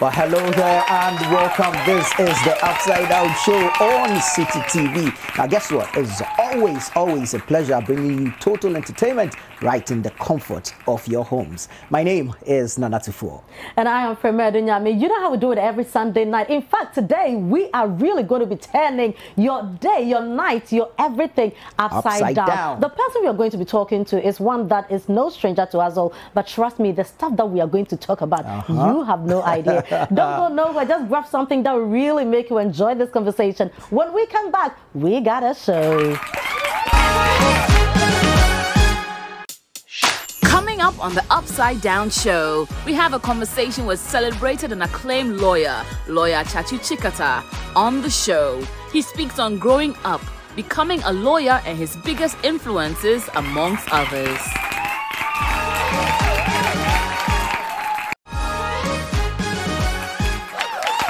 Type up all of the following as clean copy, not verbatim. Well, hello there and welcome. This is the Upside Out Show on Citi TV. Now, guess what? It's always a pleasure bringing you total entertainment right in the comfort of your homes. My name is Nana Tufo. And I am Premier Dunyami. You know how we do it every Sunday night. In fact, today we are really going to be turning your day, your night, your everything upside down. The person we are going to be talking to is one that is no stranger to us all. But trust me, the stuff that we are going to talk about, you have no idea. Don't go nowhere. Just grab something that will really make you enjoy this conversation. When we come back, we got a show. Coming up on the Upside Down Show, we have a conversation with celebrated and acclaimed lawyer Tsatsu Tsikata on the show. He speaks on growing up, becoming a lawyer, and his biggest influences, amongst others.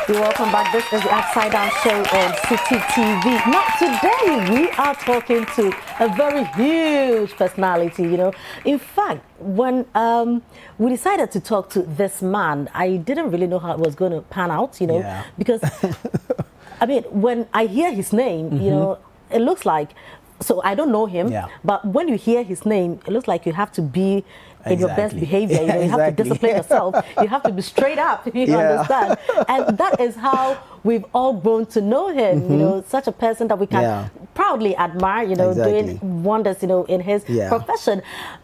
Welcome back. This is the Upside Down Show on Citi TV. Now, today we are talking to a very huge personality, you know. In fact, when we decided to talk to this man, I didn't really know how it was going to pan out, you know, because, I mean, when I hear his name, you know, it looks like, so I don't know him, but when you hear his name, it looks like you have to be in your best behavior, you know, you have to discipline yourself, you have to be straight up, you understand, and that is how we've all grown to know him, you know, such a person that we can proudly admire, you know, doing wonders, you know, in his profession.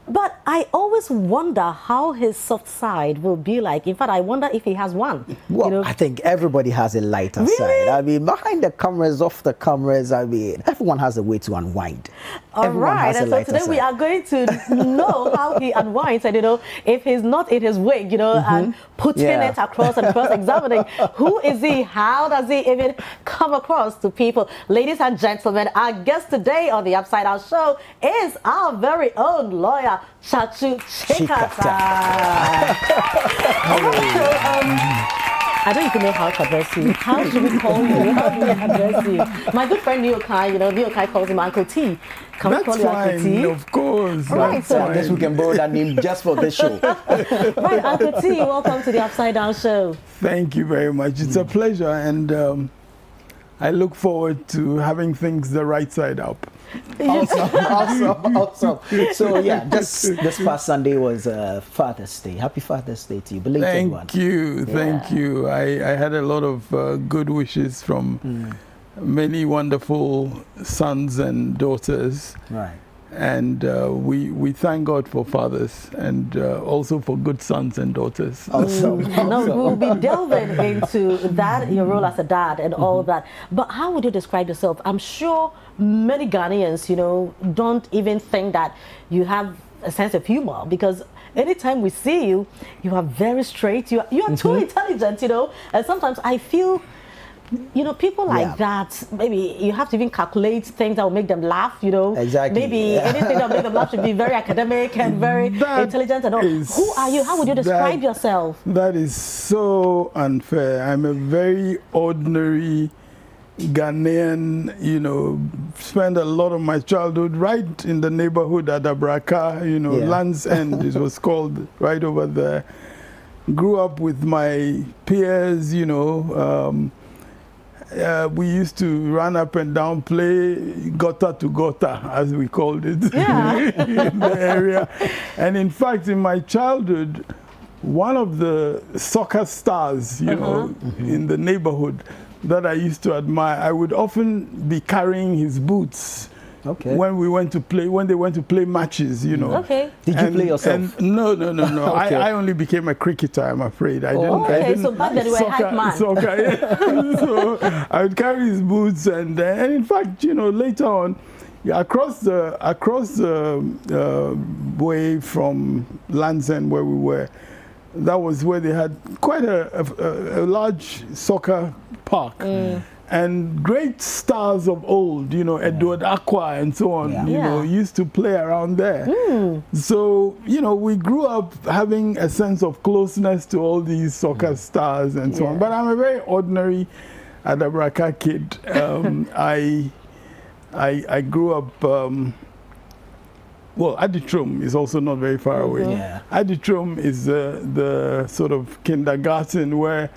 But I always wonder how his soft side will be like. In fact, I wonder if he has one. Well, you know? I think everybody has a lighter side. I mean, behind the cameras, off the cameras, I mean, everyone has a way to unwind. All right, and so today we are going to know how he unwinds, and you know, if he's not in his wig, you know, and putting it across and cross-examining, who is he? How does he even come across to people? Ladies and gentlemen, our guest today on the Upside Out Show is our very own lawyer, Tsatsu Tsikata. I don't even know how to address you. How should we call you? How do we address you? My good friend Nii Okai, you know, Nii Okai calls him Uncle T. Can we call you Uncle T? Of course. Right, so I guess we can borrow that name just for this show. Right, Uncle T, welcome to the Upside Down Show. Thank you very much. It's a pleasure, and I look forward to having things the right side up. Awesome. So yeah, this past Sunday was Father's Day. Happy Father's Day to you. Belated one. Thank you. I had a lot of good wishes from many wonderful sons and daughters. Right. And we thank God for fathers and also for good sons and daughters. Awesome. No, we'll be delving into that, your role as a dad and all that. But how would you describe yourself? I'm sure many Ghanaians, you know, don't even think that you have a sense of humor, because anytime we see you, you are very straight. You are too intelligent, you know. And sometimes I feel, you know, people like that, maybe you have to even calculate things that will make them laugh, you know. Exactly. Maybe anything that will make them laugh should be very academic and very intelligent and all. Who are you? How would you describe yourself? That is so unfair. I'm a very ordinary Ghanaian, you know, spent a lot of my childhood right in the neighborhood at Adabraka, you know, Land's End, it was called, right over there. Grew up with my peers, you know, we used to run up and down, play gota to gota, as we called it, in the area. And in fact, in my childhood, one of the soccer stars, you know, in the neighborhood that I used to admire, I would often be carrying his boots. When we went to play, when they went to play matches, you know. Did you play yourself? No. I only became a cricketer, I'm afraid. I didn't. So back then you were a hype man. So I would carry his boots, and in fact, you know, later on, across the way from Land's End where we were, that was where they had quite a large soccer park. And great stars of old, you know, Edward Aqua and so on, you know, used to play around there. So, you know, we grew up having a sense of closeness to all these soccer stars and so on. But I'm a very ordinary Adabraka kid. I grew up, well, Aditrom is also not very far away. Aditrom is the sort of kindergarten where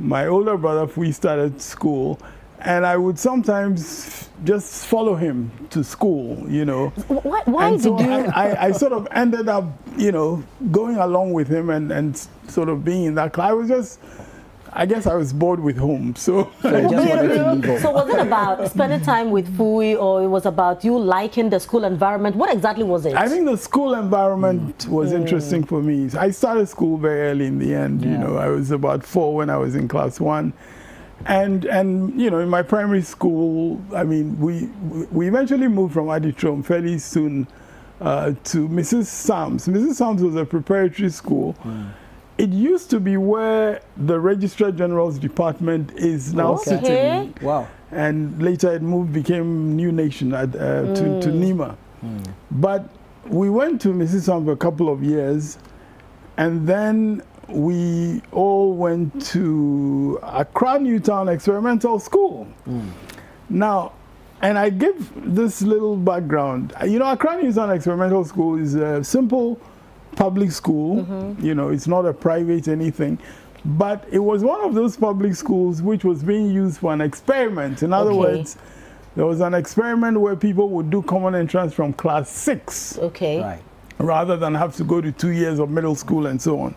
my older brother Fui started school, and I would sometimes just follow him to school, you know. Why did you? I sort of ended up, you know, going along with him and sort of being in that class. I was just, I guess I was bored with home, so. So was it about spending time with Fui, or it was about you liking the school environment? What exactly was it? I think the school environment was interesting for me. I started school very early in the end, you know. I was about 4 when I was in class 1. And you know, in my primary school, I mean, we eventually moved from Aditrom fairly soon to Mrs. Sams. Mrs. Sams was a preparatory school. It used to be where the Registrar General's Department is now sitting. Wow. And later it became New Nation to Nima. But we went to Mississom for a couple of years, and then we all went to Accra Newtown Experimental School. Now, and I give this little background. You know, Accra Newtown Experimental School is a simple public school, you know, it's not a private anything, but it was one of those public schools which was being used for an experiment. In other words, there was an experiment where people would do common entrance from class 6, rather than have to go to 2 years of middle school and so on.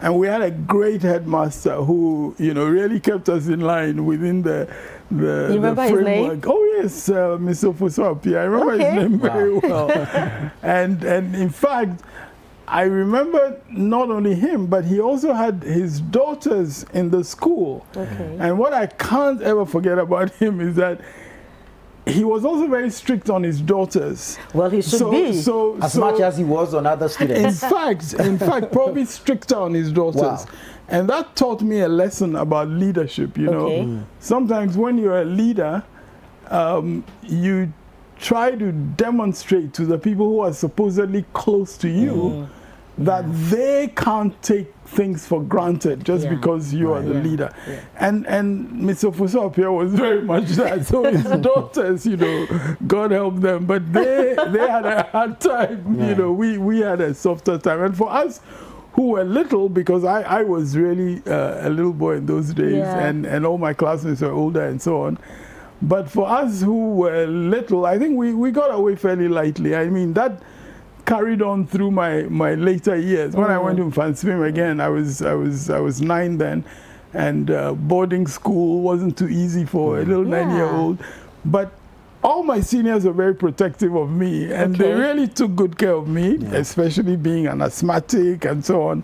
And we had a great headmaster who, you know, really kept us in line within the framework. His name? Oh yes, Mr. Fuswapi. I remember his name very well. And in fact, I remember not only him, but he also had his daughters in the school. And what I can't ever forget about him is that he was also very strict on his daughters. Well, he should be. As much as he was on other students. In fact, probably stricter on his daughters. And that taught me a lesson about leadership, you know. Sometimes when you're a leader, you try to demonstrate to the people who are supposedly close to you that they can't take things for granted just because you are the leader. And Mr. Fuswapi was very much that. So his daughters, you know, God help them, but they had a hard time. You know, we had a softer time. And for us who were little, because I was really a little boy in those days, and all my classmates were older and so on. But for us who were little, I think we got away fairly lightly. I mean, that carried on through my later years. When I went to Mfantsipim again, I was 9 then, and boarding school wasn't too easy for a little 9-year-old. But all my seniors were very protective of me, and they really took good care of me, especially being an asthmatic and so on.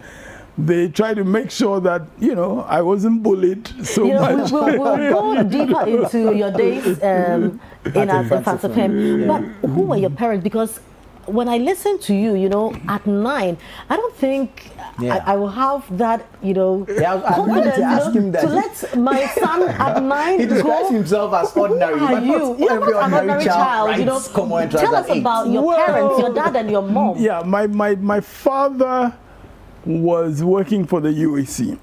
They try to make sure that, you know, I wasn't bullied so much. We'll go deeper into your days in Mfantsipim. But who were your parents? Because when I listened to you, you know, at 9, I don't think I will have that, you know, confidence to ask him that. To let my son at 9 go. He describes himself as ordinary. You're not an ordinary child, you know. Tell us about your parents, your dad and your mom. Yeah, my father was working for the UAC.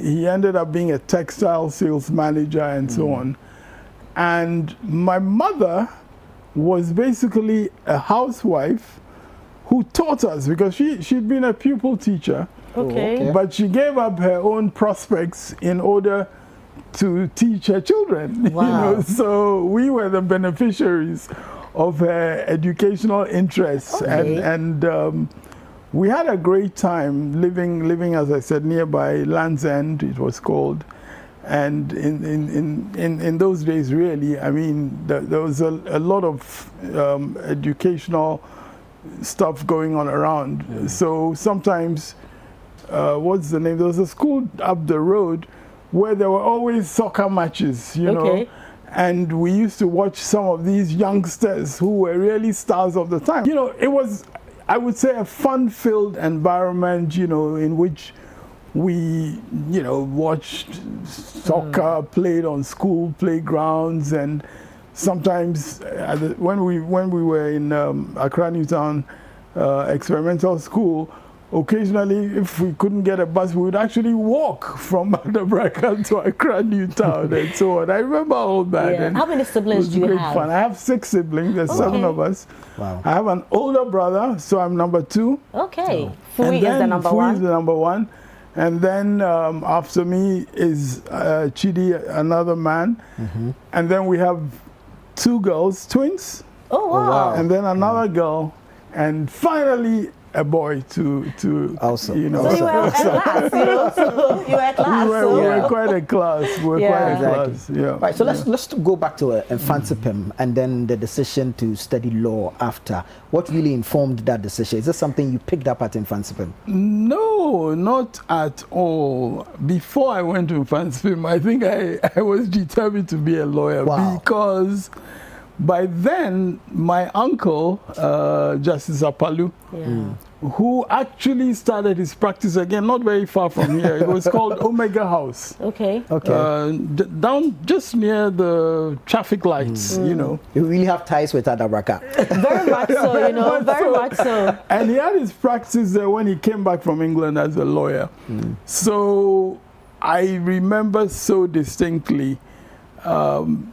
He ended up being a textile sales manager and so on. And my mother was basically a housewife who taught us, because she'd been a pupil teacher, but she gave up her own prospects in order to teach her children. Wow. You know, so we were the beneficiaries of her educational interests. And we had a great time living, as I said, nearby Land's End, it was called. And in those days, really, I mean, there was a lot of educational stuff going on around. So sometimes, what's the name? There was a school up the road where there were always soccer matches, you know. And we used to watch some of these youngsters who were really stars of the time. You know, it was, I would say, a fun-filled environment, you know, in which we, you know, watched soccer, played on school playgrounds, and sometimes when we were in Accra Newtown Experimental School, occasionally, if we couldn't get a bus, we would actually walk from Adabraka to Accra Newtown and so on. I remember all that. Yeah. How many siblings do you have? Fun. I have 6 siblings. There's 7 of us. Wow. I have an older brother, so I'm number 2. Okay. Fui is the number 1. And then after me is Chidi, another man. Mm-hmm. And then we have two girls, twins. Oh, wow. Oh, wow. And then another girl. And finally, a boy to awesome. You know. So you were a class, you know? So you were a class. We were quite a class. We were quite a class. Yeah. Right. So let's go back to Mfantsipim and then the decision to study law after. What really informed that decision? Is this something you picked up at Mfantsipim? No, not at all. Before I went to Mfantsipim, I think I was determined to be a lawyer. Wow. Because by then, my uncle, Justice Apalu, who actually started his practice again, not very far from here. It was called Omega House. Okay. Okay. Down just near the traffic lights, you know. You really have ties with Adabraka. Very much so, you know, very much so. And he had his practice there when he came back from England as a lawyer. So I remember so distinctly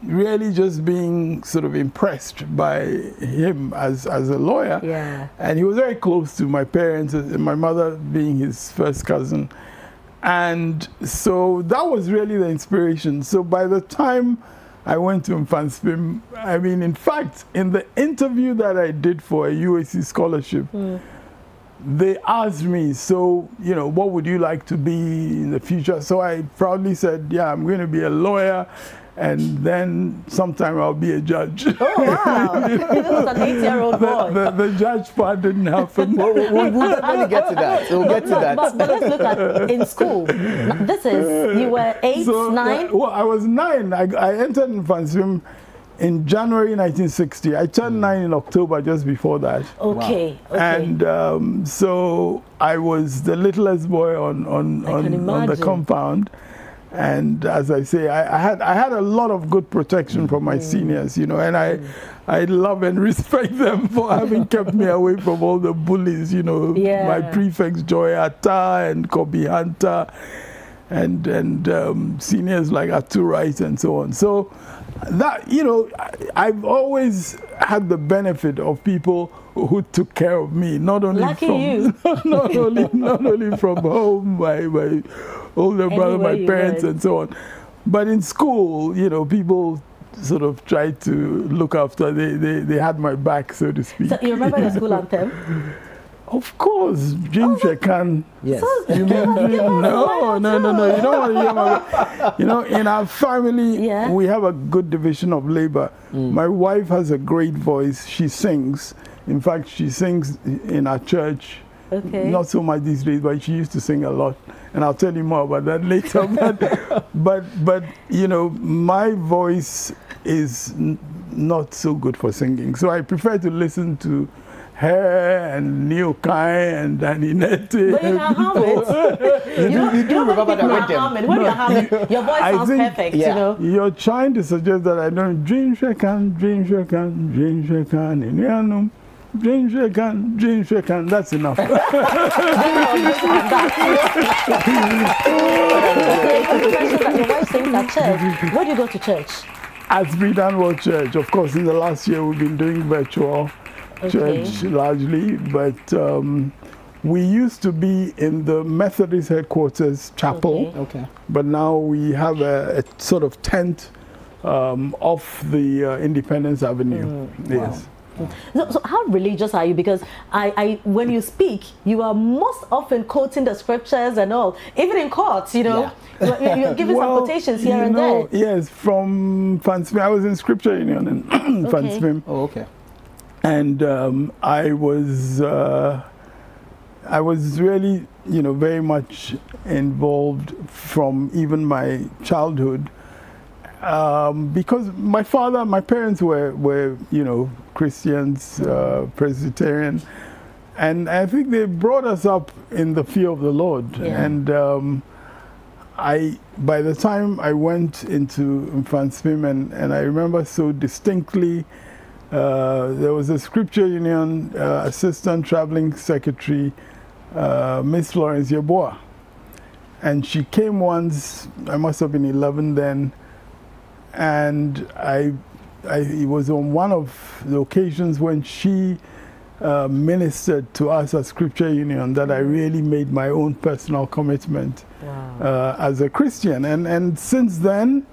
really just being sort of impressed by him as a lawyer. Yeah. And he was very close to my parents, my mother being his first cousin. And so that was really the inspiration. So by the time I went to Mfantsipim, I mean, in fact, in the interview that I did for a UAC scholarship, they asked me, so, you know, what would you like to be in the future? So I proudly said, yeah, I'm going to be a lawyer. And then sometime I'll be a judge. Oh, wow. This was an 8-year-old boy. The judge part didn't happen. We'll really get to that. We'll get to that. But let's look at in school. This is, you were 8, so, 9? Well, I was 9. I entered Mfantsipim in January 1960. I turned 9 in October, just before that. Okay. Wow. And so I was the littlest boy on the compound. And as I say, I had a lot of good protection from my seniors, you know, and I love and respect them for having kept me away from all the bullies, you know, my prefects Joy Atta and Kobe Hunter, and seniors like Atu Wright and so on. So that, you know, I've always had the benefit of people who took care of me, not only not only from home, my older brother, my parents, and so on, but in school, you know, people sort of tried to look after. They had my back, so to speak. So you remember the school anthem? Of course, Jim Shekan. Yes. So no. You don't want to hear my. You know, in our family, we have a good division of labor. My wife has a great voice. She sings. In fact, she sings in our church. Okay. Not so much these days, but she used to sing a lot. And I'll tell you more about that later. But you know, my voice is not so good for singing. So I prefer to listen to her and Nii Okai and Danny Nettey. But you can hum it. you do remember that with them. When you hum it, your voice sounds perfect, you know. You're trying to suggest that I don't dream shakan in Yanum. Dream shakan, that's enough. Where do you go to church? At Bredan World Church. Of course, in the last year we've been doing virtual church largely, but we used to be in the Methodist headquarters chapel, but now we have a sort of tent off the Independence Avenue. Yes. Wow. So how religious are you? Because I when you speak, you are most often quoting the scriptures and all, even in courts, you know, you're giving some quotations here and there. Yes, from Mfantsipim. I was in Scripture Union in Mfantsipim. Oh, okay. And I was really, you know, very much involved from even my childhood, because my parents were you know, Christians, Presbyterian, and I think they brought us up in the fear of the Lord. Yeah. And by the time I went into Mfantsipim, and I remember so distinctly. There was a Scripture Union assistant traveling secretary, Miss Florence Yeboah. And she came once, I must have been 11 then, and it was on one of the occasions when she ministered to us as Scripture Union that I really made my own personal commitment as a Christian. And since then,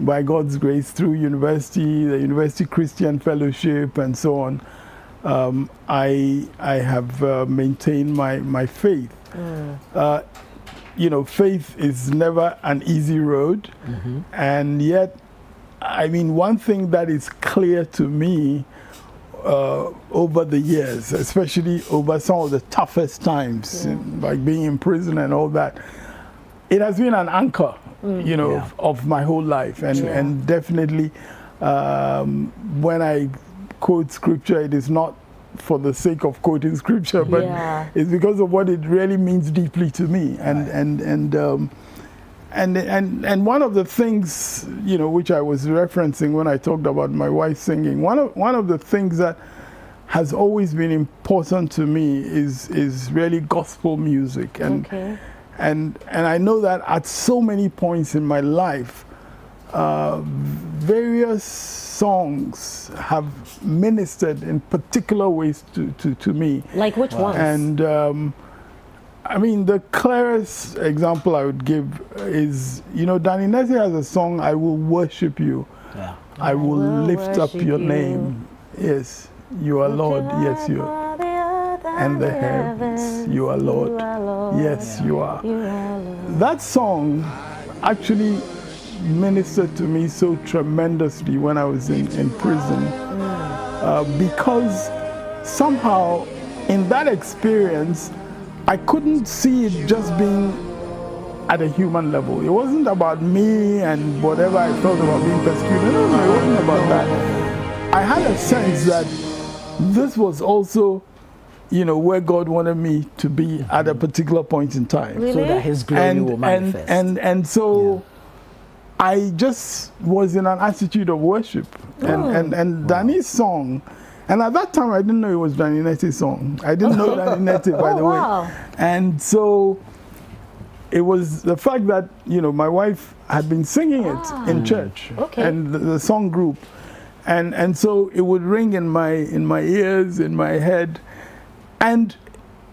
by God's grace, through university, the University Christian Fellowship and so on, I have maintained my faith. You know, faith is never an easy road, and yet, I mean, one thing that is clear to me over the years, especially over some of the toughest times, like being in prison and all that, it has been an anchor, you know, of my whole life. And, and definitely, when I quote Scripture, it is not for the sake of quoting Scripture, but it's because of what it really means deeply to me. And and one of the things, you know, which I was referencing when I talked about my wife singing, one of the things that has always been important to me is really gospel music. And and I know that at so many points in my life, various songs have ministered in particular ways to me. Like which ones? And I mean, the clearest example I would give is, you know, Danny Nettey has a song, "I Will Worship You." I will lift up your name. Yes, you are Lord. Yes, you are. And the heavens, you are Lord. Yes, you are. That song actually ministered to me so tremendously when I was in prison, because somehow in that experience I couldn't see it just being at a human level. It wasn't about me and whatever I felt about being persecuted. No, it wasn't about that. I had a sense that this was also, you know, where God wanted me to be at a particular point in time. So that His glory will manifest. And so I just was in an attitude of worship. And Danny's song, and at that time I didn't know it was Danny Nettey's song. I didn't know Danny Nettey, by the way. And so it was the fact that, you know, my wife had been singing it in church, and the song group, and so it would ring in my ears, in my head, and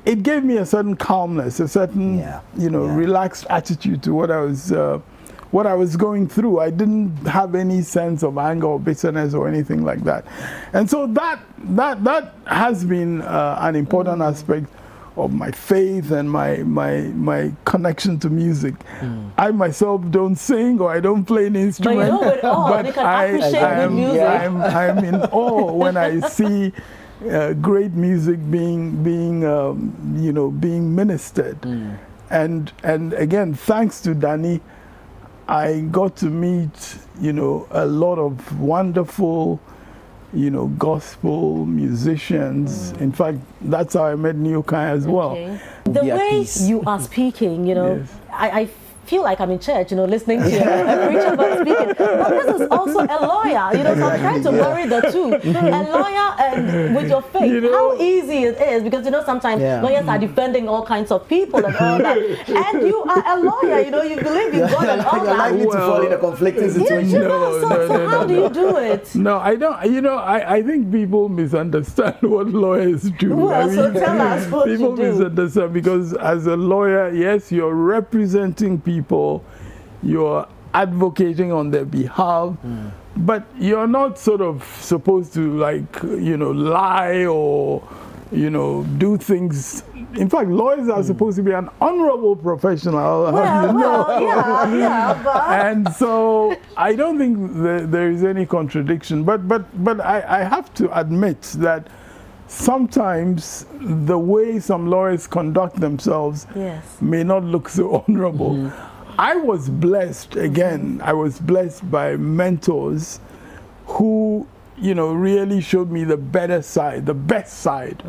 it gave me a certain calmness, a certain you know, relaxed attitude to what I was going through. I didn't have any sense of anger or bitterness or anything like that. And so that has been an important aspect of my faith and my connection to music. I myself don't sing or I don't play an instrument, but, you know it all, but I'm in awe when I see great music being you know, being ministered. And again, thanks to Danny, I got to meet, you know, a lot of wonderful, you know, gospel musicians. In fact, that's how I met Nii Okai as well. The way you are speaking, you know, I feel like I'm in church, you know, listening to a preacher but speaking. But this is also a lawyer, you know, so I'm trying to marry the two. A lawyer and with your faith, you know, how easy it is, because, you know, sometimes lawyers are defending all kinds of people and all that. And you are a lawyer, you know, you believe in God and all that. You're likely to fall in a conflicting situation. So how do you do it? No, I don't, you know, I think people misunderstand what lawyers do. Well, I mean, so tell us what you do. People misunderstand because as a lawyer, yes, you're representing people, you're advocating on their behalf, but you're not sort of supposed to, like, you know, lie or, you know, do things. In fact, lawyers are supposed to be an honorable professional. And so I don't think there is any contradiction, but I have to admit that sometimes the way some lawyers conduct themselves may not look so honorable. I was blessed, again, I was blessed by mentors who, you know, really showed me the better side, the best side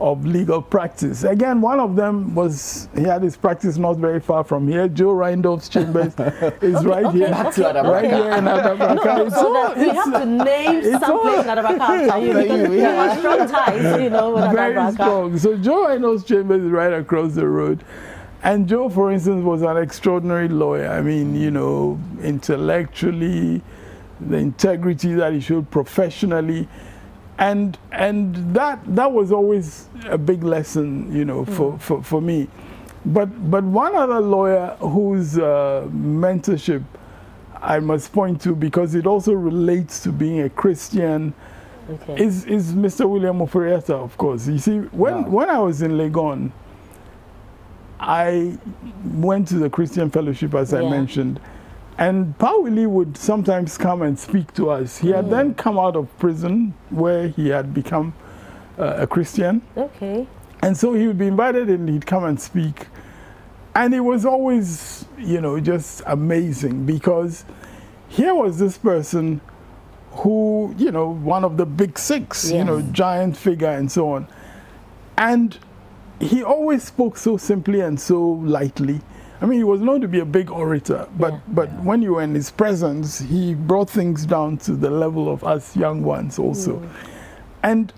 of legal practice. Again, one of them was, he had his practice not very far from here. Joe Reindorf's chambers is right here in Adabraka. We have to name some place in Adabraka after you, because we have strong ties, you know, with Adabraka. Very strong. So Joe Reindorf's chambers is right across the road. And Joe, for instance, was an extraordinary lawyer. I mean, you know, intellectually, the integrity that he showed professionally, And that was always a big lesson, you know, for me. But one other lawyer whose mentorship I must point to, because it also relates to being a Christian, okay, is Mr. William Oforiatta, of course. You see, when I was in Legon, I went to the Christian Fellowship, as I mentioned, and Paa Willie would sometimes come and speak to us. He had then come out of prison where he had become a Christian. Okay. And so he would be invited and he'd come and speak. And it was always, you know, just amazing, because here was this person who, you know, one of the big six, you know, giant figure and so on. And he always spoke so simply and so lightly. I mean, he was known to be a big orator, but when you were in his presence, he brought things down to the level of us young ones also. And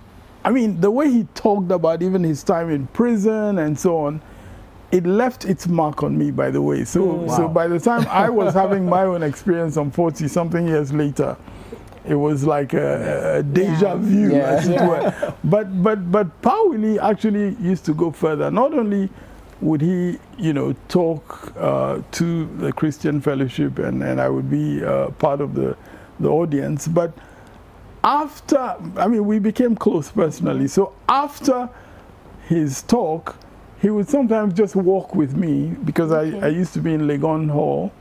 I mean, the way he talked about even his time in prison and so on, it left its mark on me, by the way. So, so by the time I was having my own experience on 40-something years later, it was like a deja vu, as it were. But Paa Willie actually used to go further. Not only would he, you know, talk to the Christian Fellowship, and I would be part of the audience, but after, I mean, we became close personally. So after his talk, he would sometimes just walk with me, because I used to be in Legon Hall.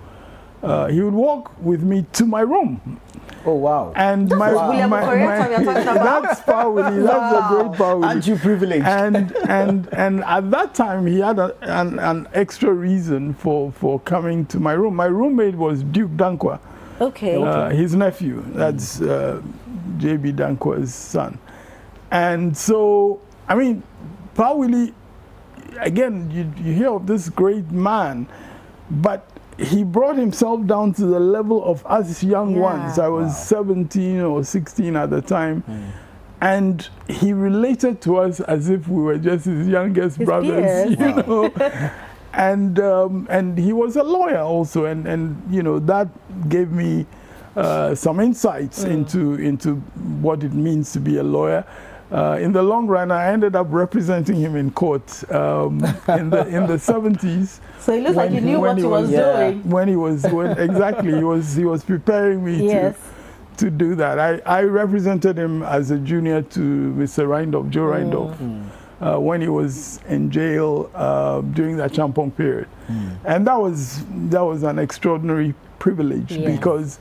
He would walk with me to my room. Oh, wow. And that's Paa Willie, that's a great Paa Willie. Aren't you privileged? And at that time, he had an extra reason for coming to my room. My roommate was Duke Dankwa. Okay. His nephew, that's J.B. Dankwa's son. And so, I mean, Paa Willie, again, you hear of this great man, but he brought himself down to the level of us young ones. I was 17 or 16 at the time. And he related to us as if we were just his youngest brothers, you know. And he was a lawyer also, and you know, that gave me some insights into what it means to be a lawyer. In the long run, I ended up representing him in court in the 70s. So it looks like you knew what he was doing. Exactly, he was preparing me to do that. I represented him as a junior to Mr. Reindorf, Joe Reindorf, when he was in jail during that Champong period, and that was an extraordinary privilege, because,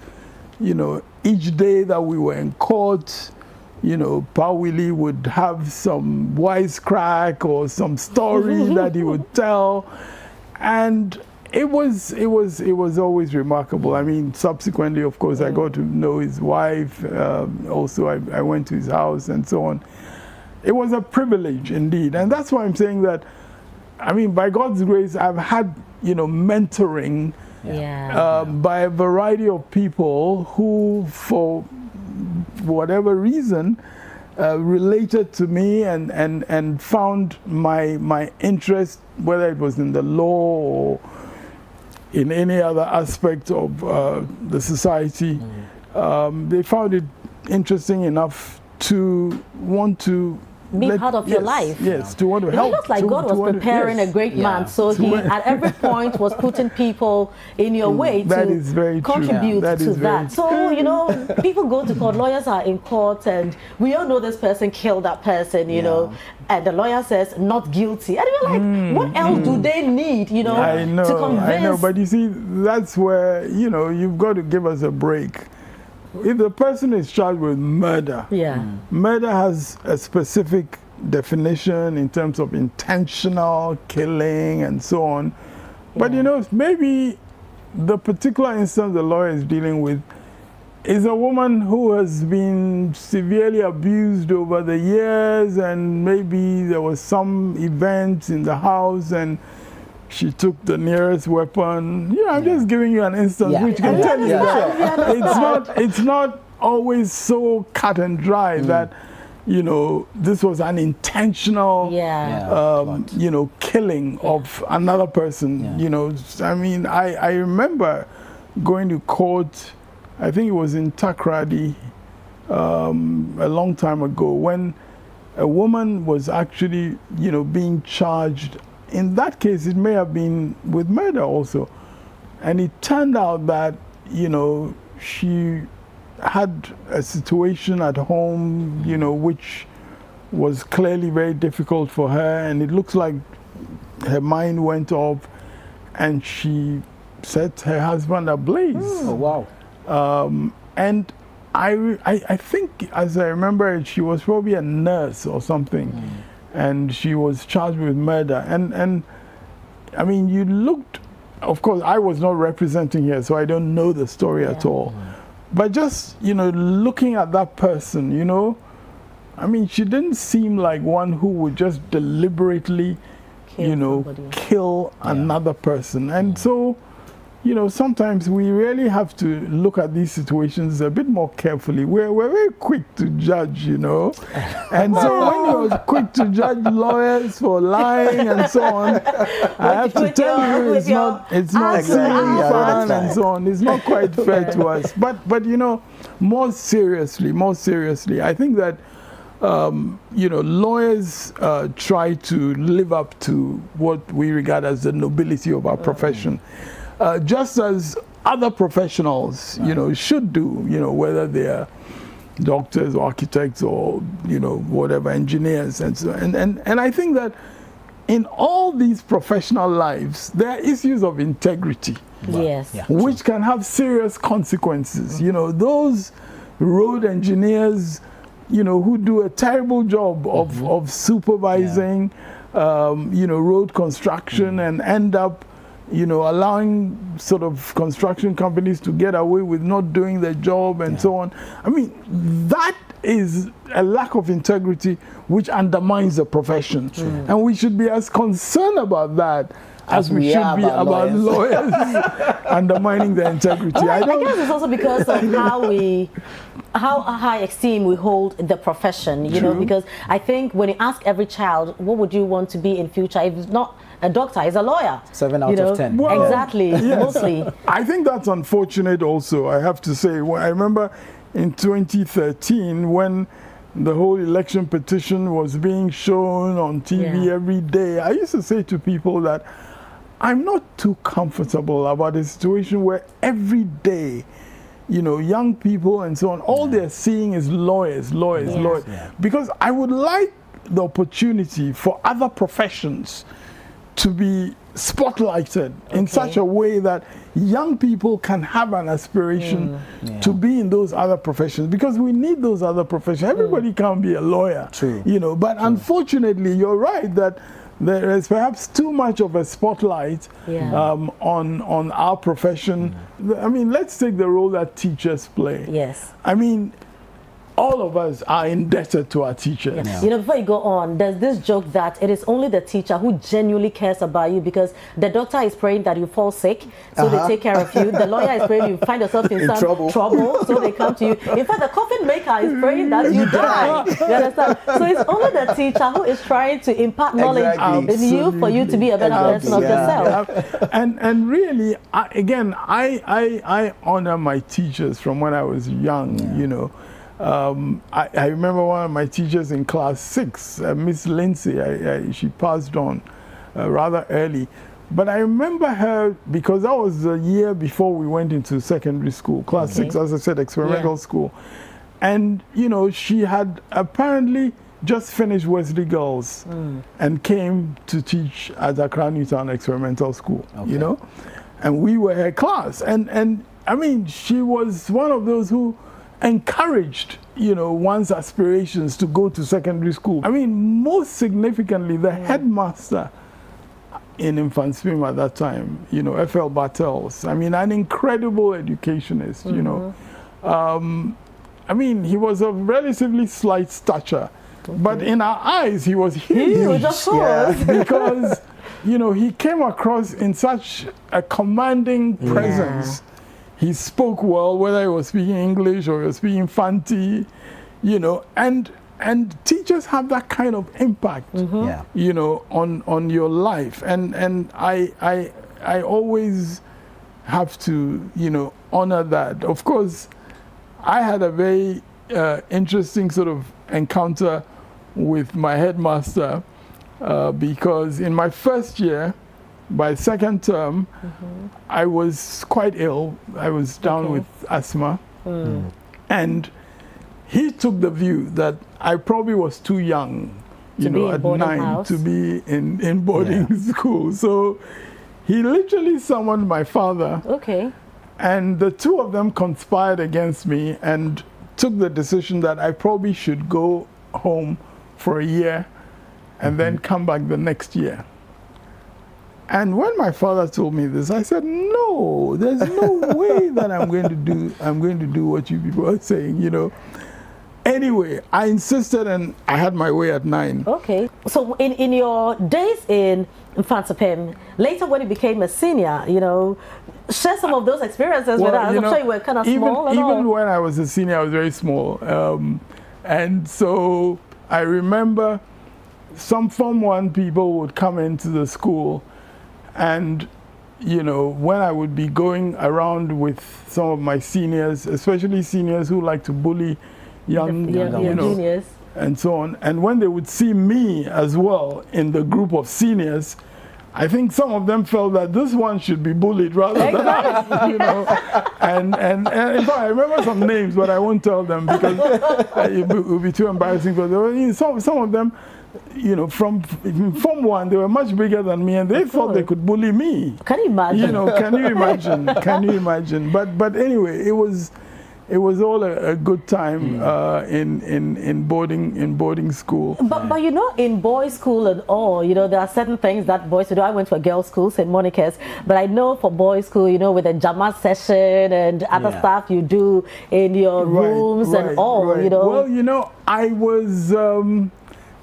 you know, each day that we were in court, you know, Paa Willie would have some wisecrack or some story that he would tell, and it was always remarkable. I mean, subsequently, of course, I got to know his wife. Also, I went to his house and so on. It was a privilege indeed, and that's why I'm saying that. I mean, by God's grace, I've had, you know, mentoring by a variety of people who, for whatever reason, related to me and found my interest, whether it was in the law or in any other aspect of the society. They found it interesting enough to want to be part of your life. Yes, to want to help. It looks like God was preparing a great man, so he at every point was putting people in your way to contribute to that. So, you know, people go to court, lawyers are in court, and we all know this person killed that person, you know, and the lawyer says, not guilty. And we're like, what else do they need, you know, to convince? I know, but you see, that's where, you know, you've got to give us a break. If the person is charged with murder, murder has a specific definition in terms of intentional killing and so on. But you know, maybe the particular instance the lawyer is dealing with is a woman who has been severely abused over the years, and maybe there was some event in the house and she took the nearest weapon. You know, I'm just giving you an instance which can tell you it's not always so cut and dry that, you know, this was an intentional, you know, killing of another person. You know, I mean, I remember going to court, I think it was in Takoradi, a long time ago when a woman was actually, you know, being charged. In that case, it may have been with murder also. And it turned out that, you know, she had a situation at home, you know, which was clearly very difficult for her. And it looks like her mind went off and she set her husband ablaze. Oh, wow. And I think, as I remember it, she was probably a nurse or something. Mm. And she was charged with murder. And I mean, you looked, of course, I was not representing her, so I don't know the story at all. But just, you know, looking at that person, you know, I mean, she didn't seem like one who would just deliberately, you know, kill another person. And so, you know, sometimes we really have to look at these situations a bit more carefully. We're very quick to judge, you know. And so when you're quick to judge lawyers for lying and so on, I have to tell you it's not serious fun and so on. It's not quite fair to us. But you know, more seriously, I think that you know, lawyers try to live up to what we regard as the nobility of our profession, just as other professionals, you know, should do, you know, whether they are doctors or architects or, you know, whatever, engineers. And so, and I think that in all these professional lives, there are issues of integrity, which can have serious consequences. You know, those road engineers, you know, who do a terrible job of supervising, you know, road construction and end up, you know, allowing sort of construction companies to get away with not doing their job and so on. I mean, that is a lack of integrity which undermines the profession. And we should be as concerned about that as we should be about lawyers undermining their integrity. Well, I guess it's also because of how high esteem we hold the profession, you know, because I think when you ask every child, what would you want to be in future? If it's not a doctor, it's a lawyer. 7 out of 10. Well, exactly, mostly. I think that's unfortunate also, I have to say. Well, I remember in 2013 when the whole election petition was being shown on TV every day, I used to say to people that I'm not too comfortable about a situation where every day, you know, young people and so on, all they're seeing is lawyers. Because I would like the opportunity for other professions to be spotlighted in such a way that young people can have an aspiration to be in those other professions, because we need those other professions. Everybody can't be a lawyer, you know, but unfortunately, you're right that there is perhaps too much of a spotlight on our profession. I mean, let's take the role that teachers play. I mean, all of us are indebted to our teachers. You know, before you go on, there's this joke that it is only the teacher who genuinely cares about you, because the doctor is praying that you fall sick, so they take care of you. The lawyer is praying you find yourself in some trouble, so they come to you. In fact, the coffin maker is praying that you die. You understand? So it's only the teacher who is trying to impart knowledge in you for you to be a better person of yourself. And really, again, I honor my teachers from when I was young, you know. I remember one of my teachers in class 6, Miss Lindsay. She passed on rather early, but I remember her because that was the year before we went into secondary school, class 6, as I said, experimental school. And you know, she had apparently just finished Wesley Girls and came to teach at Accra Newtown Experimental School, you know, and we were her class. And I mean, she was one of those who encouraged, you know, one's aspirations to go to secondary school. I mean, most significantly, the headmaster in Mfantsipim at that time, you know, F.L. Bartels, I mean, an incredible educationist, you know. I mean, he was of relatively slight stature, but in our eyes, he was huge. Because, you know, he came across in such a commanding presence. He spoke well, whether he was speaking English or he was speaking Fanti, you know, and teachers have that kind of impact, you know, on your life. And I always have to, you know, honor that. Of course, I had a very interesting sort of encounter with my headmaster because in my first year, by second term, I was quite ill. I was down with asthma. And he took the view that I probably was too young, you know, at 9 to be in boarding school. So he literally summoned my father. And the two of them conspired against me and took the decision that I probably should go home for a year and then come back the next year. And when my father told me this, I said, no, there's no way that I'm going to do what you people are saying, you know. Anyway, I insisted and I had my way at 9. Okay. So in your days in Mfantsipim, later when you became a senior, you know, share some of those experiences with us. I'm sure you were kind of small. Even when I was a senior, I was very small. And so I remember some Form 1 people would come into the school. And, you know, when I would be going around with some of my seniors, especially seniors who like to bully young you know, juniors and so on. And when they would see me as well in the group of seniors, I think some of them felt that this one should be bullied rather than us, you know. And in fact, I remember some names, but I won't tell them because it would be too embarrassing. But some of them, you know, from one, they were much bigger than me, and they thought they could bully me. Can you imagine? You know, can you imagine? Can you imagine? But anyway, it was all a good time in boarding school. But you know, in boys' school and all, you know, there are certain things that boys do. I went to a girls' school, St. Monica's, but I know for boys' school, you know, with the jama session and other stuff you do in your rooms and all, you know. Well, you know, I was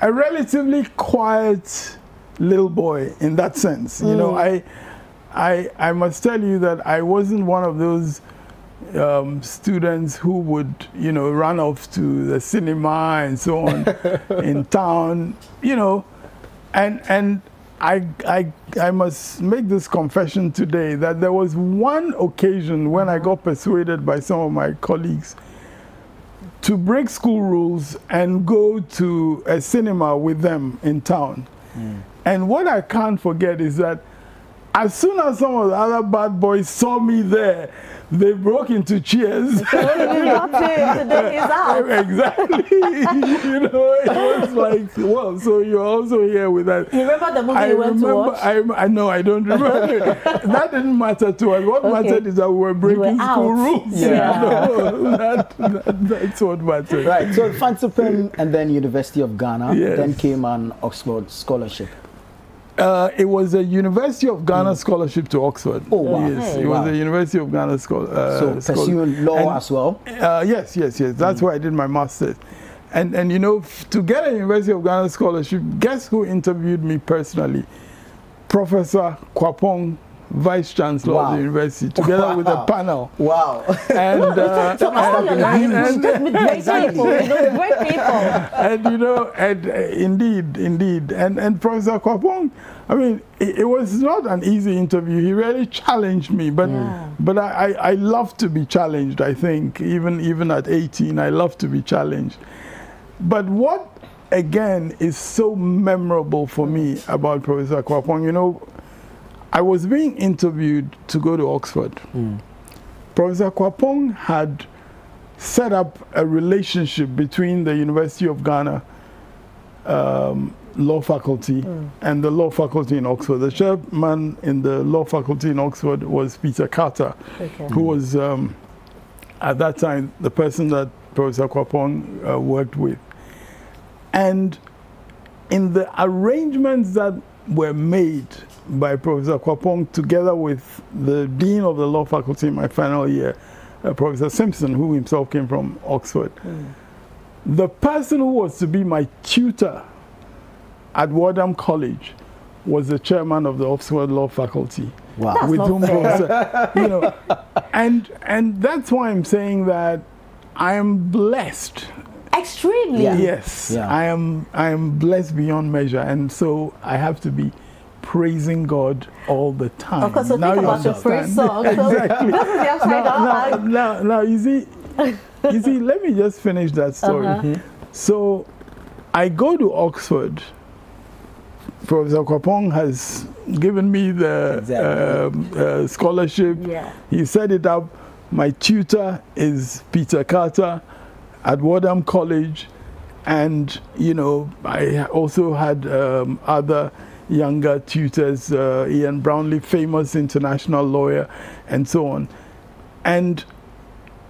a relatively quiet little boy in that sense. You know, I must tell you that I wasn't one of those students who would, you know, run off to the cinema and so on in town, you know. And I must make this confession today that there was one occasion when I got persuaded by some of my colleagues to break school rules and go to a cinema with them in town. And what I can't forget is that as soon as some of the other bad boys saw me there, they broke into cheers. So exactly. You know, it was like, well, so you're also here with us. You remember the movie you went to watch? I know, I don't remember. That didn't matter to us. What mattered is that we were breaking school rules. Yeah. You know, that's what mattered. Right. So Mfantsipim and then University of Ghana. Yes. Then came an Oxford scholarship. It was a University of Ghana scholarship to Oxford. Oh, wow. Yes, it was a University of Ghana scholarship. So pursuing law as well? Yes. That's where I did my master's. And you know, to get a University of Ghana scholarship, guess who interviewed me personally? Professor Kwapong, Vice Chancellor of the University, together with a panel. Wow. And you know, and indeed. And Professor Kwapong, I mean, it was not an easy interview. He really challenged me, but I love to be challenged, I think. Even at 18, I love to be challenged. But what again is so memorable for me about Professor Kwapong, you know, I was being interviewed to go to Oxford. Professor Kwapong had set up a relationship between the University of Ghana law faculty and the law faculty in Oxford. The chairman in the law faculty in Oxford was Peter Carter, who was, at that time, the person that Professor Kwapong worked with. And in the arrangements that were made by Professor Kwapong together with the Dean of the Law Faculty in my final year, Professor Simpson, who himself came from Oxford. The person who was to be my tutor at Wadham College was the chairman of the Oxford Law Faculty. Wow. With whom Professor, you know, and that's why I'm saying that I am blessed. Extremely. Yes. Yeah. I am blessed beyond measure, and so I have to be praising God all the time. Of course, so now think about your first song. Exactly. This is the upside down. Now, you see, You see, let me just finish that story. So I go to Oxford. Professor Kwapong has given me the scholarship. Yeah. He set it up. My tutor is Peter Carter at Wadham College. And, you know, I also had other younger tutors, Ian Brownlee, famous international lawyer, and so on. And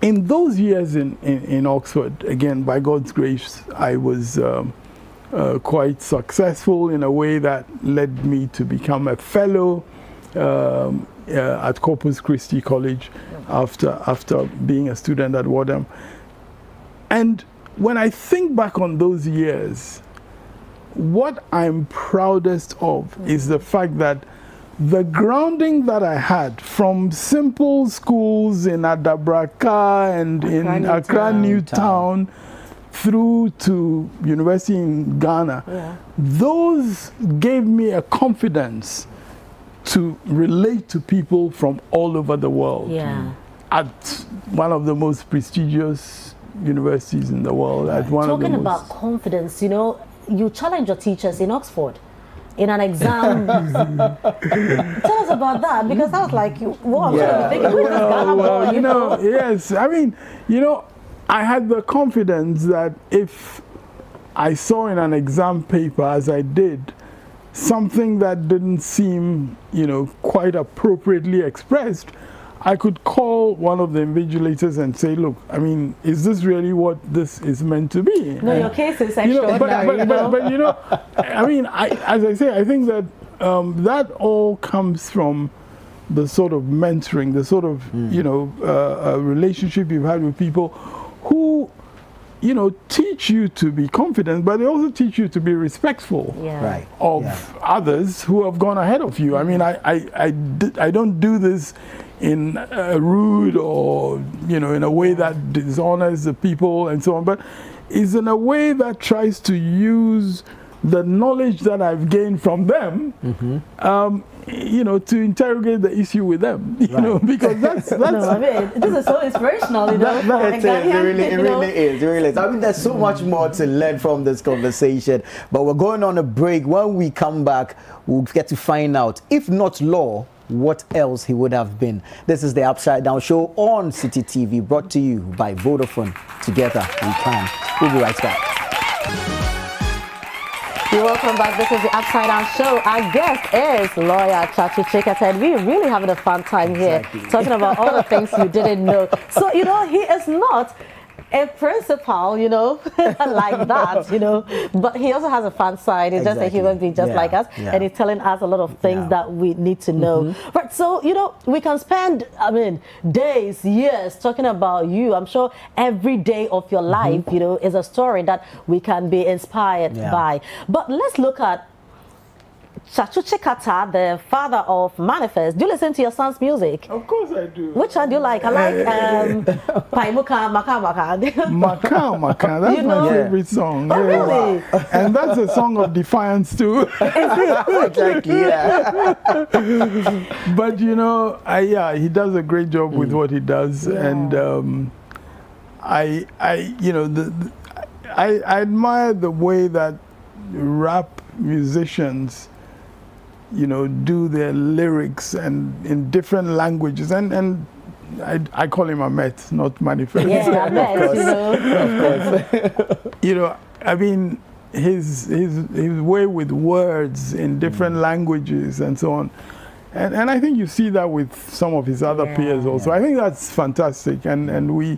in those years in Oxford, again, by God's grace, I was quite successful in a way that led me to become a fellow at Corpus Christi College after being a student at Wadham. And when I think back on those years, what I'm proudest of is the fact that the grounding that I had from simple schools in Adabraka and in Accra Newtown through to university in Ghana, those gave me a confidence to relate to people from all over the world at one of the most prestigious universities in the world. At one of the most. Talking about confidence, you know, you challenge your teachers in Oxford in an exam. Tell us about that, because I was like, what am I thinking? Well, you know, yes, I mean, you know, I had the confidence that if I saw in an exam paper, as I did, something that didn't seem, you know, quite appropriately expressed, I could call one of the invigilators and say, look, I mean, is this really what this is meant to be? No, your case is extraordinary. But you know, I mean, as I say, I think that that all comes from the sort of mentoring, the sort of, you know, relationship you've had with people who, you know, teach you to be confident, but they also teach you to be respectful of others who have gone ahead of you. I mean, I don't do this in a rude or, you know, in a way that dishonors the people and so on, but is in a way that tries to use the knowledge that I've gained from them, you know, to interrogate the issue with them, you know, because that's no, I mean, this is so inspirational, you know. It really is. I mean, there's so much more to learn from this conversation, but we're going on a break. When we come back, we'll get to find out, if not law, what else he would have been. This is the Upside Down Show on Citi TV, brought to you by Vodafone. Together we can. We'll be right back. You're welcome back. This is the Upside Down Show. Our guest is lawyer Tsatsu Tsikata, and we're really having a fun time here talking about all the things you didn't know. So, you know, he is not a principal, you know, like that, you know, but he also has a fan side. He's just a human being just like us, and he's telling us a lot of things that we need to know. But so, you know, we can spend, I mean, days, years talking about you. I'm sure every day of your life, you know, is a story that we can be inspired by. But let's look at Tsatsu Tsikata, the father of Manifest. Do you listen to your son's music? Of course I do. Which one do you like? I like Paimuka Maka Maka. Maka Maka, that's my favorite song. Oh, really? And that's a song of defiance too. Exactly. But you know, he does a great job with what he does, and you know, I admire the way that rap musicians, you know, do their lyrics and in different languages, and I call him Amet, not Manifest. Yeah, Amet, you know, I mean, his way with words in different languages and so on, and I think you see that with some of his other peers also. I think that's fantastic, and we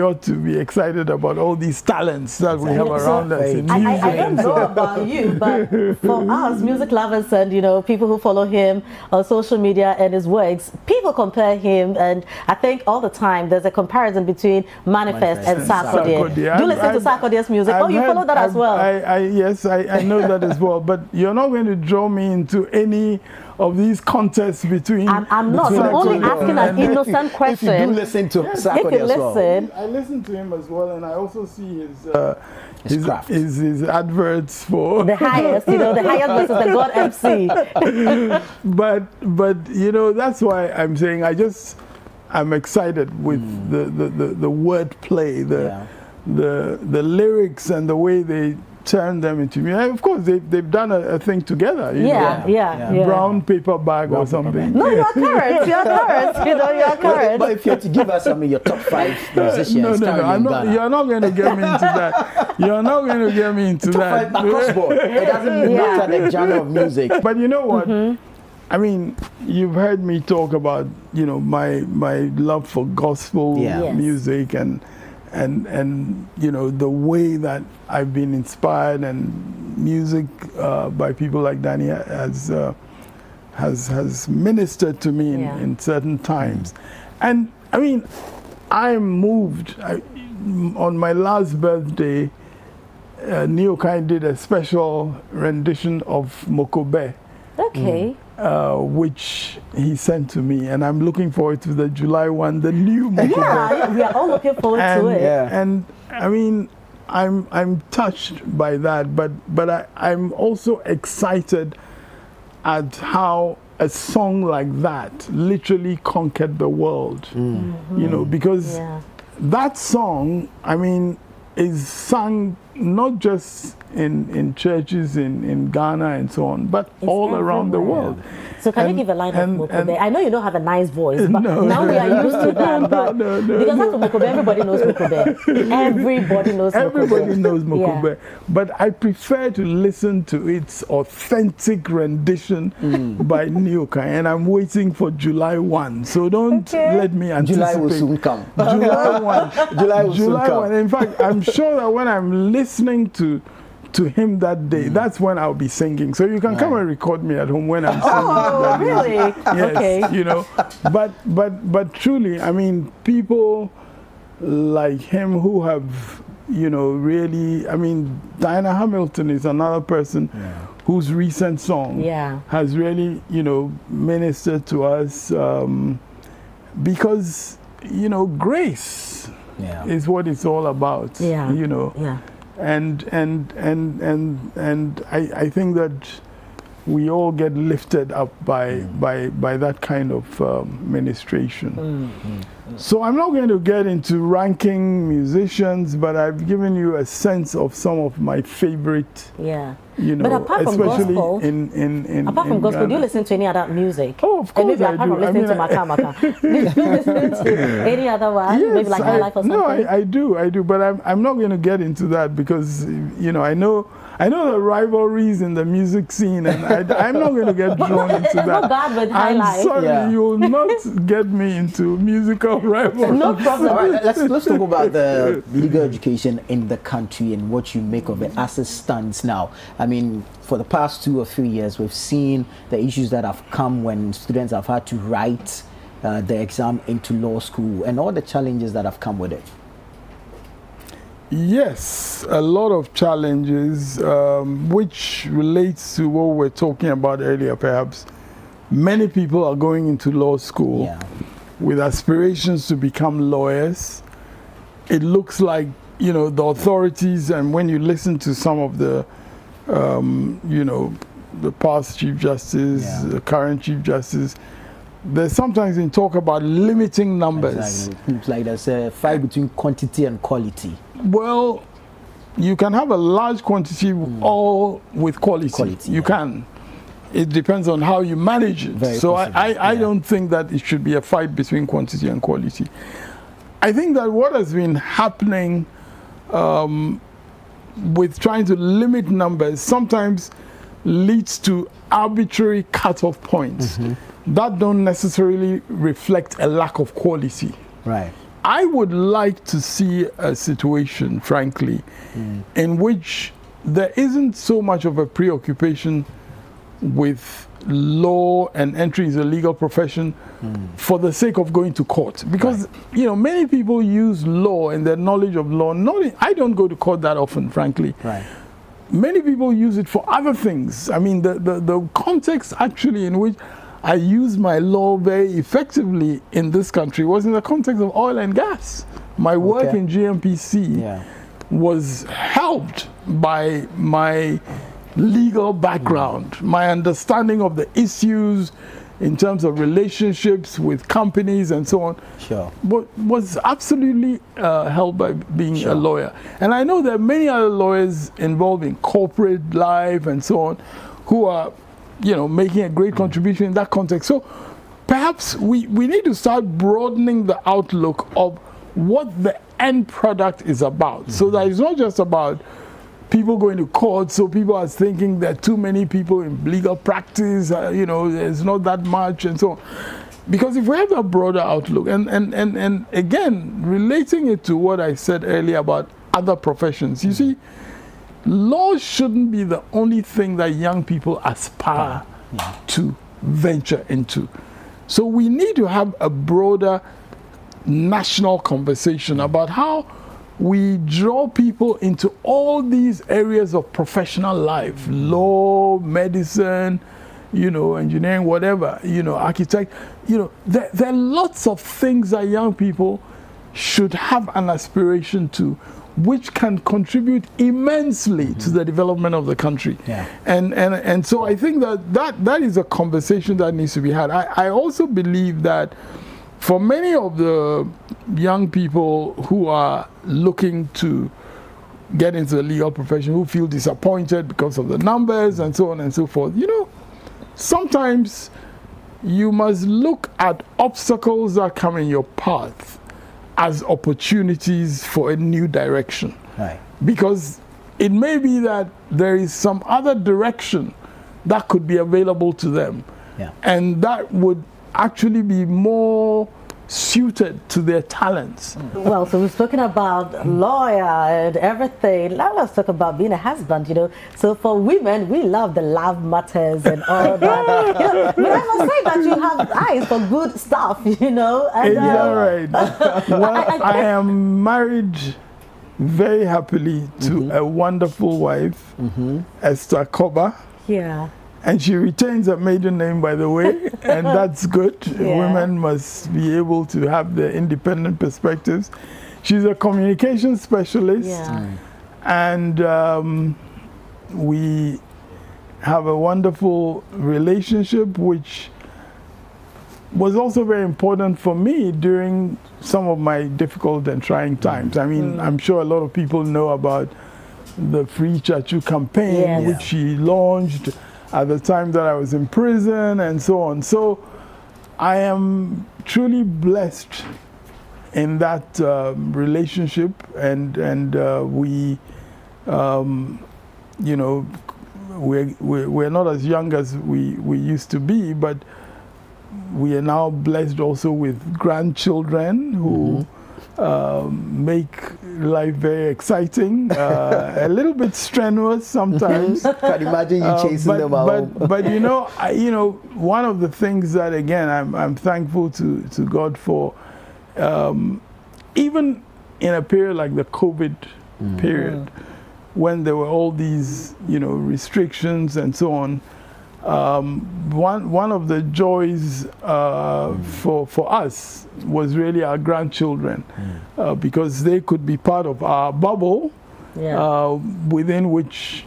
ought to be excited about all these talents that we have around us. In music. I don't know about you, but for us, music lovers and, you know, people who follow him on social media and his works, people compare him, and I think all the time there's a comparison between Manifest and Sarkodie. Do you listen to Sarkodie's music? You follow that as well? Yes, I know that as well, but you're not going to draw me into any of these contests between... I'm only asking an innocent question. If you do listen to Sarkodie as well. I listen to him as well, and I also see his adverts for... The highest, you know, the highest versus the God MC. But, you know, that's why I'm saying I just... I'm excited with the word play, the lyrics and the way they turn them into music. Of course, they've done a thing together. You know? Brown paper bag or something. No, you're current. You're current. You know, you're current. But if you had to give us some of your top 5 musicians, no, you're not going to get me into that. You're not going to get me into that. Top 5 crossboard. It doesn't matter the genre of music. But you know what? I mean, you've heard me talk about my love for gospel music and you know, the way that I've been inspired, and music by people like Danny has ministered to me in certain times. And I mean, I'm moved. On my last birthday, Nii Okai did a special rendition of Mokobé. Okay. Which he sent to me, and I'm looking forward to the July 1, the new movie. Yeah, we are all looking forward to it. Yeah. And I mean, I'm touched by that, but I'm also excited at how a song like that literally conquered the world. You know, because that song, I mean, is sung not just in churches in Ghana and so on, but it's all around the world. So can you give a line of Mokobé? I know you don't have a nice voice, but now we are used to that. But because that's Mokobé, everybody knows Mokobé. Everybody knows Mokobé. Everybody knows Mokobé. But I prefer to listen to its authentic rendition by Nii Okai, and I'm waiting for July 1. So don't let me anticipate. July will soon come. July 1. July will soon come. In fact, I'm sure that when I'm listening to him that day, that's when I'll be singing. So you can come and record me at home when I'm singing. Oh, really? Yes, you know. But truly, I mean, people like him who have, you know, really, I mean, Diana Hamilton is another person whose recent song has really, you know, ministered to us, because, you know, grace is what it's all about. You know. And I think that we all get lifted up by that kind of ministration. So I'm not going to get into ranking musicians, but I've given you a sense of some of my favorite. You know, but apart from gospel, in gospel, Ghana. Do you listen to any other music? Oh, of course, I do. I mean, do you listen to any other one? Yes, maybe like I like or something. No, I do. But I'm not going to get into that because, you know, I know the rivalries in the music scene, and I'm not going to get drawn into that. Not bad with highlights. I'm sorry, you will not get me into musical rivalries. No problem. All right, let's talk about the legal education in the country and what you make of it as it stands now. I mean, for the past 2 or 3 years, we've seen the issues that have come when students have had to write the exam into law school and all the challenges that have come with it. Yes, a lot of challenges, which relates to what we were talking about earlier, perhaps. Many people are going into law school with aspirations to become lawyers. It looks like, you know, the authorities, and when you listen to some of the you know, the past Chief Justice, the current Chief Justice, there's sometimes in talk about limiting numbers. Exactly. It's like there's a fight between quantity and quality. Well, you can have a large quantity all with quality. You can. It depends on how you manage it. I don't think that it should be a fight between quantity and quality. I think that what has been happening with trying to limit numbers sometimes leads to arbitrary cutoff points that don't necessarily reflect a lack of quality. Right. I would like to see a situation, frankly, in which there isn't so much of a preoccupation with law and entry into the legal profession for the sake of going to court, because you know, many people use law and their knowledge of law. I don't go to court that often, frankly. Many people use it for other things. I mean, the context actually in which I use my law very effectively in this country was in the context of oil and gas. My work in GMPC was helped by my legal background, my understanding of the issues, in terms of relationships with companies and so on, sure, but was absolutely helped by being sure. a lawyer. And I know there are many other lawyers involved in corporate life and so on who are, you know, making a great contribution in that context. So perhaps we need to start broadening the outlook of what the end product is about, mm-hmm. so that it's not just about people going to court, so people are thinking there are too many people in legal practice, you know, there's not that much and so on. Because if we have a broader outlook, and again, relating it to what I said earlier about other professions, you see, law shouldn't be the only thing that young people aspire to venture into. So we need to have a broader national conversation about how we draw people into all these areas of professional life, law, medicine, you know, engineering, whatever, you know, architect, you know, there are lots of things that young people should have an aspiration to, which can contribute immensely to the development of the country. Yeah. And so I think that is a conversation that needs to be had. I also believe that for many of the young people who are looking to get into the legal profession, who feel disappointed because of the numbers and so on and so forth, you know, sometimes you must look at obstacles that come in your path as opportunities for a new direction. Right. Because it may be that there is some other direction that could be available to them. Yeah. And that would actually be more suited to their talents. Well, so we've spoken about lawyer and everything. Now let's talk about being a husband, you know. So for women, we love the love matters and all that. You know, but I must say that you have eyes for good stuff, you know. And, it's all right. Well, I am married very happily to a wonderful wife, Esther Koba. Yeah. And she retains her maiden name, by the way, and that's good. Yeah. Women must be able to have their independent perspectives. She's a communication specialist, and we have a wonderful relationship, which was also very important for me during some of my difficult and trying times. I mean, I'm sure a lot of people know about the Free Chachu campaign, which she launched at the time that I was in prison and so on. So I am truly blessed in that relationship, and we, you know, we're not as young as we used to be, but we are now blessed also with grandchildren who make life very exciting, a little bit strenuous sometimes. Can imagine you chasing them out. But you know, one of the things that again I'm thankful to God for, even in a period like the COVID period, when there were all these restrictions and so on, one of the joys for us was really our grandchildren, because they could be part of our bubble, within which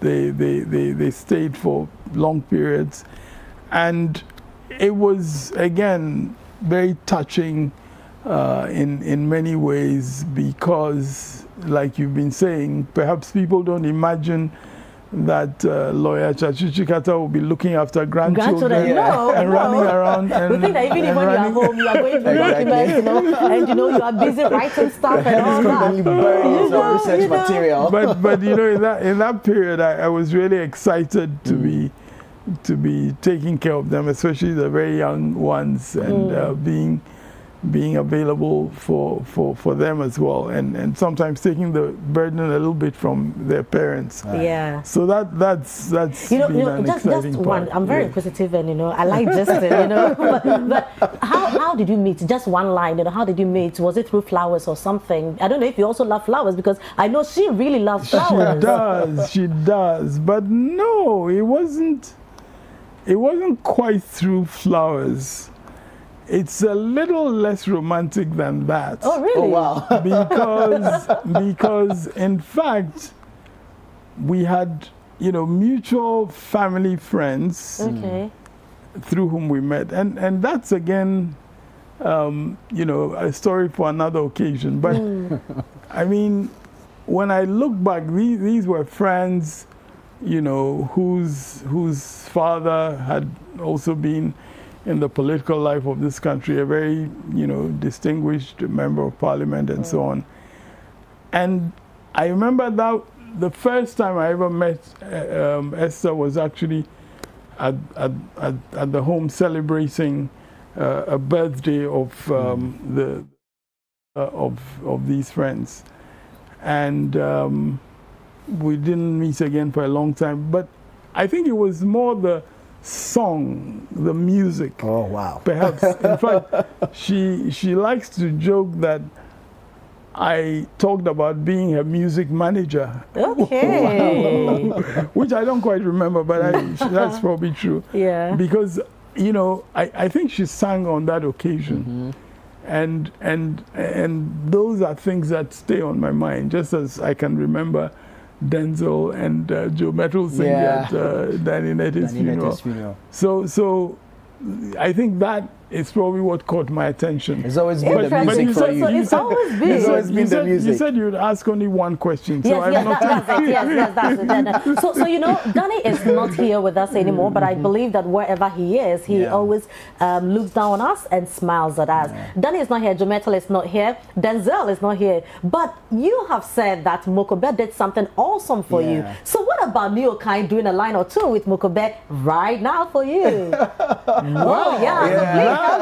they stayed for long periods, and it was again very touching in many ways, because like you've been saying, perhaps people don't imagine that lawyer Tsatsu Tsikata will be looking after grandchildren and running around. And we think that even when you're home, you are going to documents, you know, and you know you are busy writing stuff and all that. Research material. But you know, in that period, I was really excited to be taking care of them, especially the very young ones, and being available for them as well, and sometimes taking the burden a little bit from their parents. Yeah. So that's you know just one. I'm very inquisitive, and I like Justin. But how did you meet? Just one line. How did you meet? Was it through flowers or something? I don't know if you also love flowers, because I know she really loves flowers. She does. She does. But no, it wasn't. It wasn't quite through flowers. It's a little less romantic than that. Oh, really? Oh, wow. Because in fact, we had, mutual family friends through whom we met. And that's, again, you know, a story for another occasion. But, I mean, when I look back, these were friends, you know, whose father had also been in the political life of this country, a very, you know, distinguished member of parliament and so on. And I remember that the first time I ever met Esther was actually at the home celebrating a birthday of of these friends, and we didn't meet again for a long time. But I think it was more the song, the music. Oh wow! Perhaps in fact, she likes to joke that I talked about being a music manager. Okay. Which I don't quite remember, but that's probably true. Yeah. Because, you know, I think she sang on that occasion. Mm-hmm. And those are things that stay on my mind, just as I can remember Denzel and Joe Metal singing at Danny Nettey's funeral. So I think that is probably what caught my attention. It's always been the music for you. It's always been. It's always been the music. You said you'd ask only one question. So yes, that's it. So, you know, Danny is not here with us anymore, but I believe that wherever he is, he always looks down on us and smiles at us. Yeah. Danny is not here. Jometal is not here. Denzel is not here. But you have said that Mokobé did something awesome for you. So what about Nii Okai doing a line or two with Mokobé right now for you? Wow. Oh, yeah. Wow. Yeah.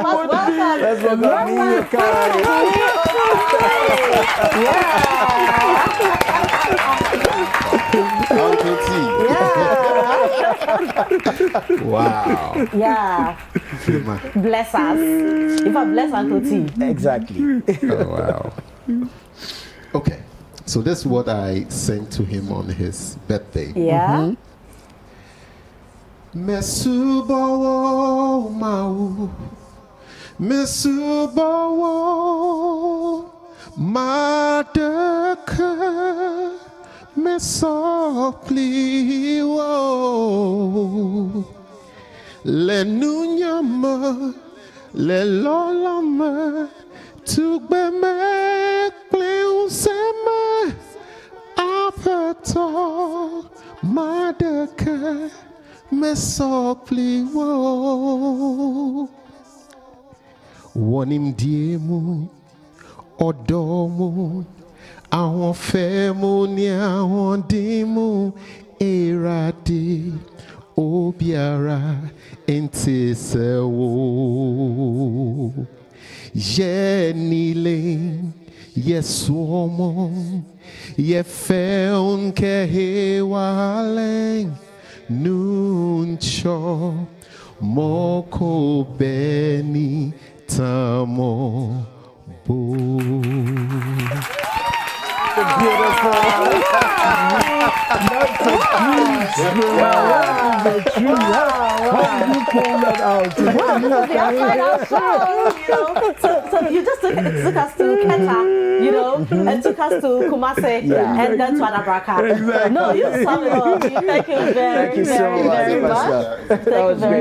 Bless us. If I bless Uncle T. Exactly. Oh, wow. Okay. So this is what I sent to him on his birthday. Yeah. Mesubo mau. Misubawo Madaka Mesopliwo Lenunyama Lelolama Tugbeme Pleusema Apato Madaka Mesopliwo Wonim diemu, odomu, awon femu ni awon dimu, erade, obiara, entisewo. Ye nilen, ye suomon, ye feun ke hewaleng, nuncho, Mokobé. Tamo Boo. Beautiful. How did you pull that out? So you just took us to Keta, you know, and took us to Kumase, and then to Adabraka. Exactly. No, you saw it all. Thank you very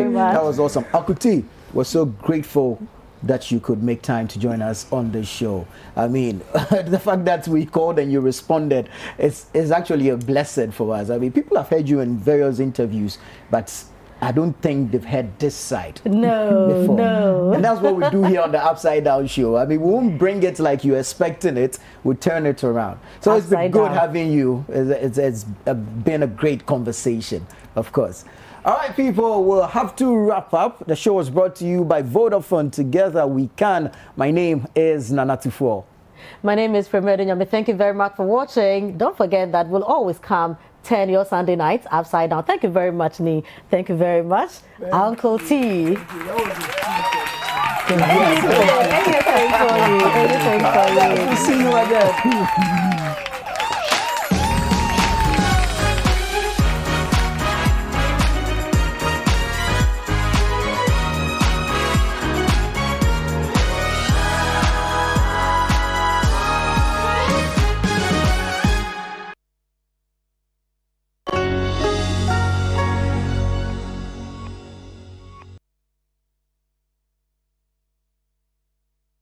much. That was awesome. Akuti, we're so grateful that you could make time to join us on this show. I mean, the fact that we called and you responded is actually a blessing for us. I mean, people have heard you in various interviews, but I don't think they've heard this side. No, before. No. And that's what we do here on the Upside Down Show. I mean, we won't bring it like you're expecting it. We turn it around. So Upside it's been good having you. It's been a great conversation, of course. All right, people, we'll have to wrap up. The show was brought to you by Vodafone. Together we can. My name is Nana Tufo. My name is Premier Dunyami. Thank you very much for watching. Don't forget that we'll always come 10 your Sunday nights Upside Down. Thank you very much, Nii. Thank you very much, Uncle T. Anything for you. Anything for you. See you again.